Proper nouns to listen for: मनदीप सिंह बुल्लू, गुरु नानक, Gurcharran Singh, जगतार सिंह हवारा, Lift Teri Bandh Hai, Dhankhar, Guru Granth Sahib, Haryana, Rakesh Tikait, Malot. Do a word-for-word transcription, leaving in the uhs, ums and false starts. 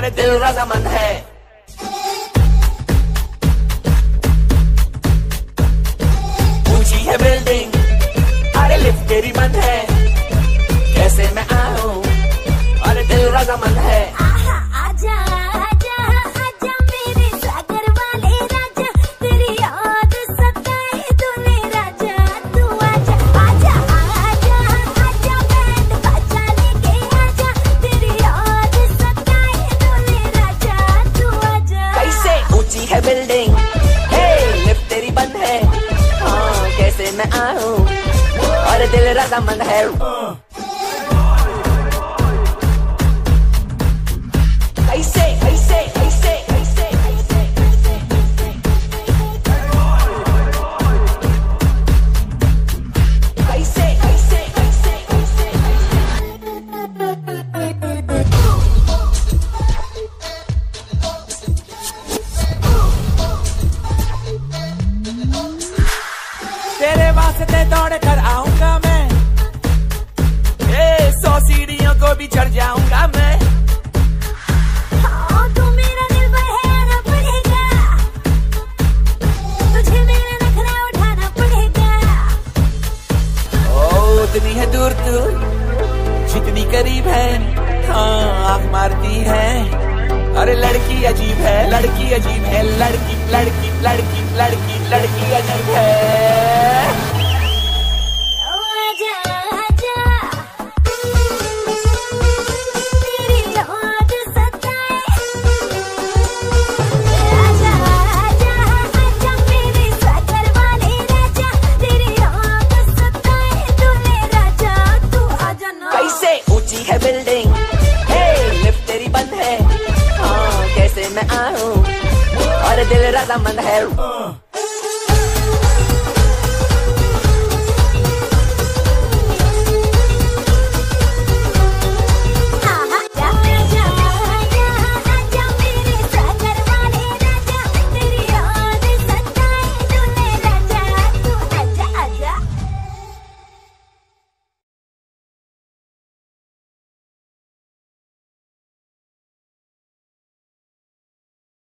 तुम्हारे दिल रजामंद है। ऊंची है बिल्डिंग, अरे लिफ्ट तेरी बंद है, कैसे मैं आऊं, अरे दिल रजामंद है। आहा, आजा आजा आजा मेरे सागर वाले राजा, तेरी याद सताए तूने राजा, तू आजा आजा आजा आजा बैंड बजा लेके आजा, तेरी याद सताए तूने राजा, तू आजा। कैसे ऊंची है बिल्डिंग, हे लिफ्ट तेरी बंद है, हाँ कैसे मैं आऊं, अरे दिल रजामंद है। तेरे वास्ते दौड़ कर आऊंगा मैं, ए, सौ सीढ़ियों को भी चढ़ जाऊंगा मैं। हाँ, तो मेरा दिल बहलाना पड़ेगा, तुझे मेरा नखरा उठाना पड़ेगा। ओ उतनी है दूर तू जितनी करीब है, हाँ आँख मारती है, अरे लड़की अजीब है, लड़की अजीब है, लड़की लड़की लड़की लड़की लड़की अजीब है। बिल्डिंग, हे लिफ्ट तेरी बंद है, हाँ कैसे मैं आऊं, और दिल रजामंद है।